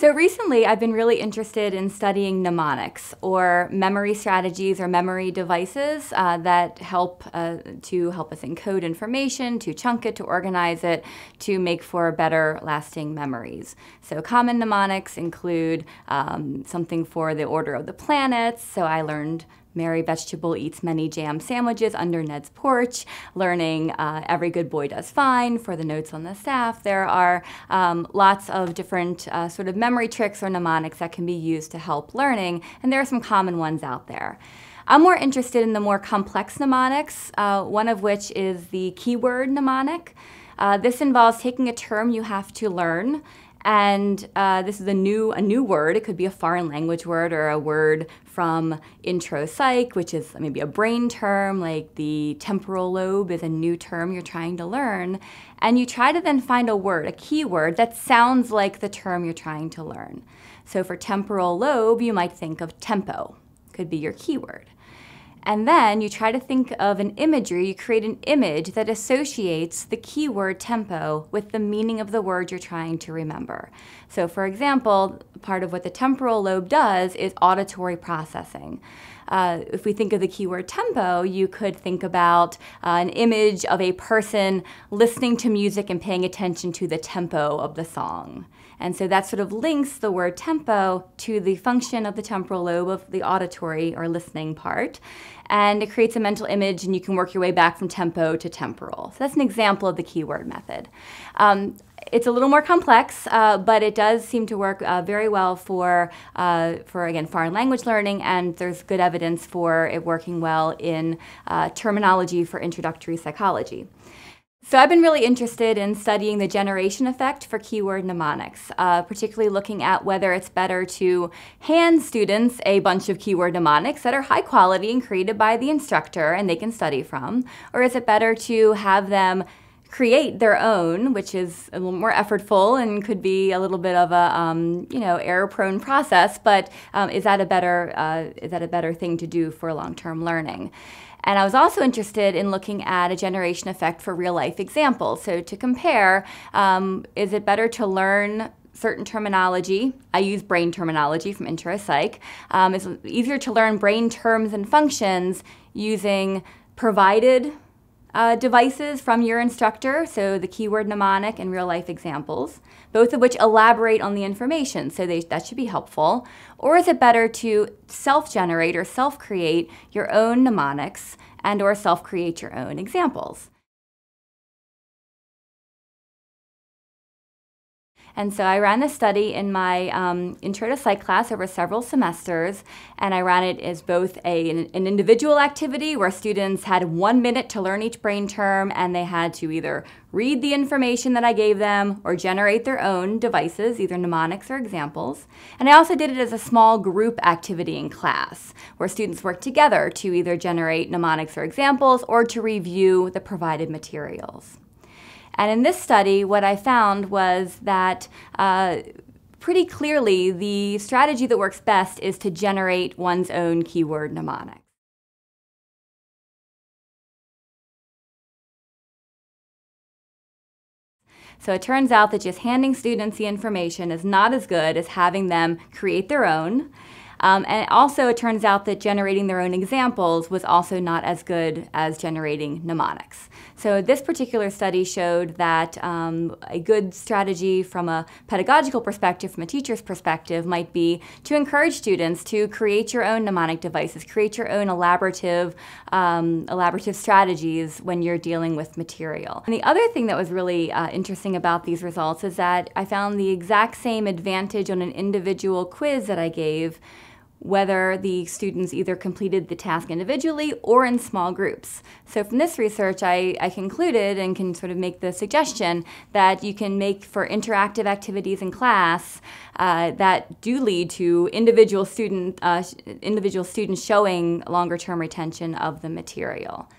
So recently, I've been really interested in studying mnemonics, or memory strategies or memory devices that help to help us encode information, to chunk it, to organize it, to make for better lasting memories. So common mnemonics include something for the order of the planets. So I learned Mary Vegetable eats many jam sandwiches under Ned's porch, learning Every Good Boy Does Fine for the notes on the staff. There are lots of different sort of memory tricks or mnemonics that can be used to help learning, and there are some common ones out there. I'm more interested in the more complex mnemonics, one of which is the keyword mnemonic. This involves taking a term you have to learn, and this is a new word. It could be a foreign language word or a word from intro psych, which is maybe a brain term, like the temporal lobe is a new term you're trying to learn. And you try to then find a word, a keyword, that sounds like the term you're trying to learn. So for temporal lobe, you might think of tempo. Could be your keyword. And then you try to think of an imagery, you create an image that associates the keyword tempo with the meaning of the word you're trying to remember. So for example, part of what the temporal lobe does is auditory processing. If we think of the keyword tempo, you could think about an image of a person listening to music and paying attention to the tempo of the song. And so that sort of links the word tempo to the function of the temporal lobe of the auditory or listening part. And it creates a mental image, and you can work your way back from tempo to temporal. So that's an example of the keyword method. It's a little more complex, but it does seem to work very well for again, foreign language learning, and there's good evidence for it working well in terminology for introductory psychology. So I've been really interested in studying the generation effect for keyword mnemonics, particularly looking at whether it's better to hand students a bunch of keyword mnemonics that are high quality and created by the instructor and they can study from, or is it better to have them create their own, which is a little more effortful and could be a little bit of a error-prone process. But is that a better thing to do for long-term learning? And I was also interested in looking at a generation effect for real-life examples. So to compare, is it better to learn certain terminology? I use brain terminology from intro psych. It's easier to learn brain terms and functions using provided devices from your instructor, so the keyword mnemonic and real-life examples, both of which elaborate on the information, so that should be helpful. Or is it better to self-generate or self-create your own mnemonics and or self-create your own examples? And so I ran this study in my Intro to Psych class over several semesters, and I ran it as both an individual activity where students had 1 minute to learn each brain term, and they had to either read the information that I gave them or generate their own devices, either mnemonics or examples. And I also did it as a small group activity in class, where students worked together to either generate mnemonics or examples or to review the provided materials. And in this study, what I found was that pretty clearly the strategy that works best is to generate one's own keyword mnemonic. So it turns out that just handing students the information is not as good as having them create their own. And also it turns out that generating their own examples was also not as good as generating mnemonics. So this particular study showed that a good strategy from a pedagogical perspective, from a teacher's perspective, might be to encourage students to create your own mnemonic devices, create your own elaborative strategies when you're dealing with material. And the other thing that was really interesting about these results is that I found the exact same advantage on an individual quiz that I gave, whether the students either completed the task individually or in small groups. So from this research, I concluded and can sort of make the suggestion that you can make for interactive activities in class that do lead to individual students showing longer-term retention of the material.